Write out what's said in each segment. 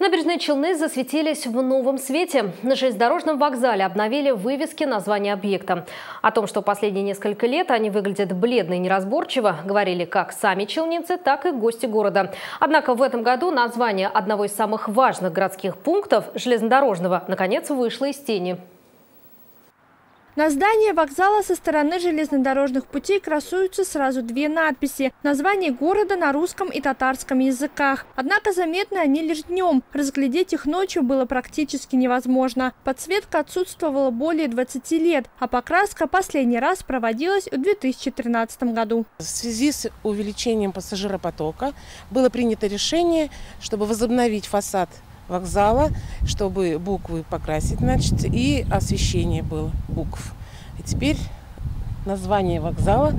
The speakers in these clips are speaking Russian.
Набережные Челны засветились в новом свете. На железнодорожном вокзале обновили вывески названия объекта. О том, что последние несколько лет они выглядят бледно и неразборчиво, говорили как сами челнинцы, так и гости города. Однако в этом году название одного из самых важных городских пунктов железнодорожного наконец вышло из тени. На здании вокзала со стороны железнодорожных путей красуются сразу две надписи – название города на русском и татарском языках. Однако заметны они лишь днем. Разглядеть их ночью было практически невозможно. Подсветка отсутствовала более 20 лет, а покраска последний раз проводилась в 2013 году. В связи с увеличением пассажиропотока было принято решение, чтобы возобновить фасад вокзала, чтобы буквы покрасить, значит, и освещение было букв. И теперь название вокзала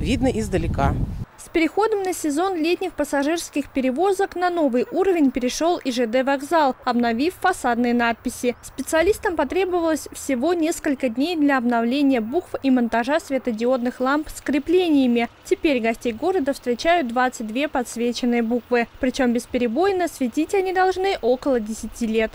видно издалека. С переходом на сезон летних пассажирских перевозок на новый уровень перешел и ЖД вокзал, обновив фасадные надписи. Специалистам потребовалось всего несколько дней для обновления букв и монтажа светодиодных ламп с креплениями. Теперь гостей города встречают 22 подсвеченные буквы. Причем бесперебойно светить они должны около 10 лет.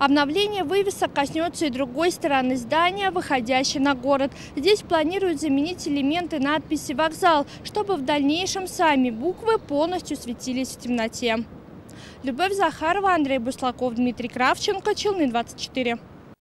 Обновление вывесок коснется и другой стороны здания, выходящей на город. Здесь планируют заменить элементы надписи «Вокзал», чтобы в дальнейшем сами буквы полностью светились в темноте. Любовь Захарова, Андрей Буслаков, Дмитрий Кравченко, Челны 24.